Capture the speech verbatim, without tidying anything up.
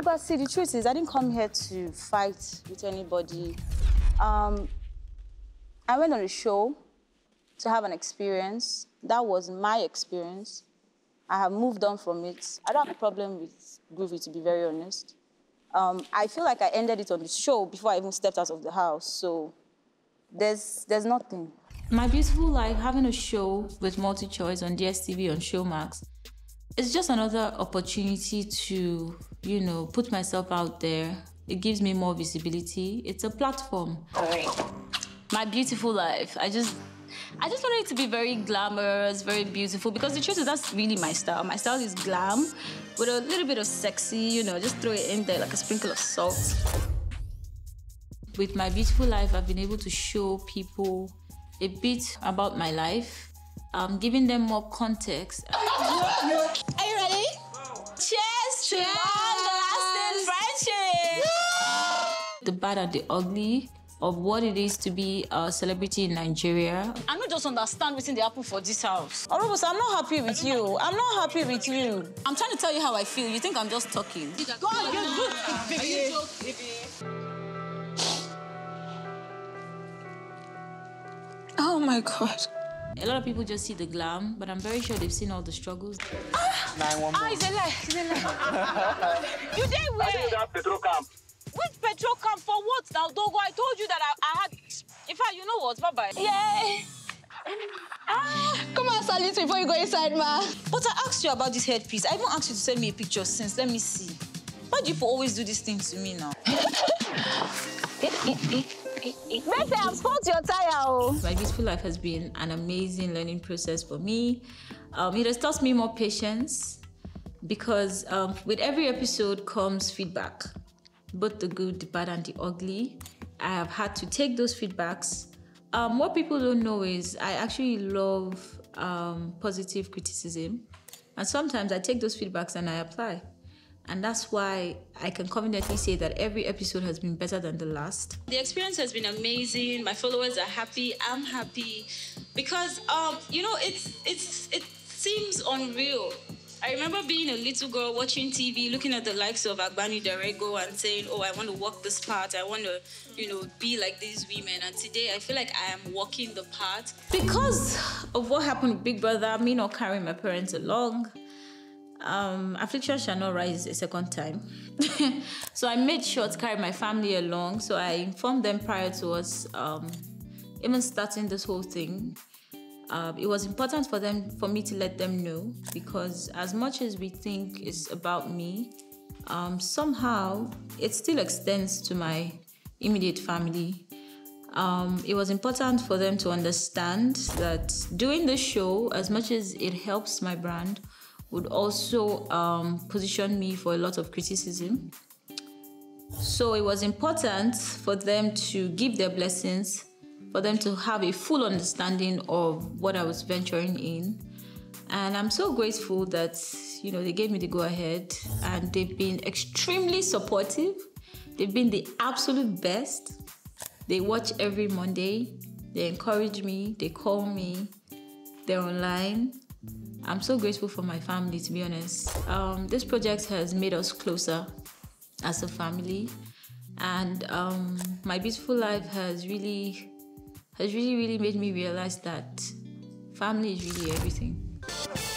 But see, the truth is, I didn't come here to fight with anybody. Um, I went on a show to have an experience. That was my experience. I have moved on from it. I don't have a problem with Groovy, to be very honest. Um, I feel like I ended it on the show before I even stepped out of the house, so there's, there's nothing. My beautiful life, having a show with MultiChoice on D S T V, on Showmax, it's just another opportunity to, you know, put myself out there. It gives me more visibility. It's a platform. All right. My beautiful life, I just... I just wanted it to be very glamorous, very beautiful, because the truth is that's really my style. My style is glam, with a little bit of sexy, you know, just throw it in there like a sprinkle of salt. With my beautiful life, I've been able to show people a bit about my life, um, giving them more context. Are you ready? Wow. Cheers! Cheers! Long-lasting friendship! The bad and the ugly of what it is to be a celebrity in Nigeria. I don't just understand what's in the apple for this house. Arubosa, I'm not happy with you. I'm not happy with you. I'm trying to tell you how I feel. You think I'm just talking. God, you're good. Are you joking? Oh, my God. A lot of people just see the glam, but I'm very sure they've seen all the struggles. Ah, ah it's a lie. It's a lie. You did well. I think that's petrol camp. With petrol camp for what now, Dogo? I told you that I, I had... In fact, you know what? Bye-bye. Yay! Ah, come on, Salis, before you go inside, ma. But I asked you about this headpiece. I even asked you to send me a picture since. Let me see. Why do you always do this thing to me now? Messy, I've spoiled your tire. My beautiful life has been an amazing learning process for me. Um, it has taught me more patience because um, with every episode comes feedback. Both the good, the bad, and the ugly. I have had to take those feedbacks. Um, what people don't know is I actually love um, positive criticism. And sometimes I take those feedbacks and I apply. And that's why I can confidently say that every episode has been better than the last. The experience has been amazing. My followers are happy. I'm happy. Because, um, you know, it's, it's, it seems unreal. I remember being a little girl watching T V, looking at the likes of Agbani Darego and saying, oh, I want to walk this path. I want to, you know, be like these women. And today, I feel like I am walking the path. Because of what happened with Big Brother, me not carrying my parents along, um, affliction shall not rise a second time. So I made sure to carry my family along. So I informed them prior to us um, even starting this whole thing. Uh, it was important for them, for me to let them know, because as much as we think it's about me, um, somehow it still extends to my immediate family. Um, it was important for them to understand that doing the show, as much as it helps my brand, would also um, position me for a lot of criticism. So it was important for them to give their blessings, for them to have a full understanding of what I was venturing in. And I'm so grateful that, you know, they gave me the go-ahead, and they've been extremely supportive. They've been the absolute best. They watch every Monday. They encourage me. They call me. They're online. I'm so grateful for my family, to be honest. Um, this project has made us closer as a family. And um, my beautiful life has really... has really, really made me realize that family is really everything.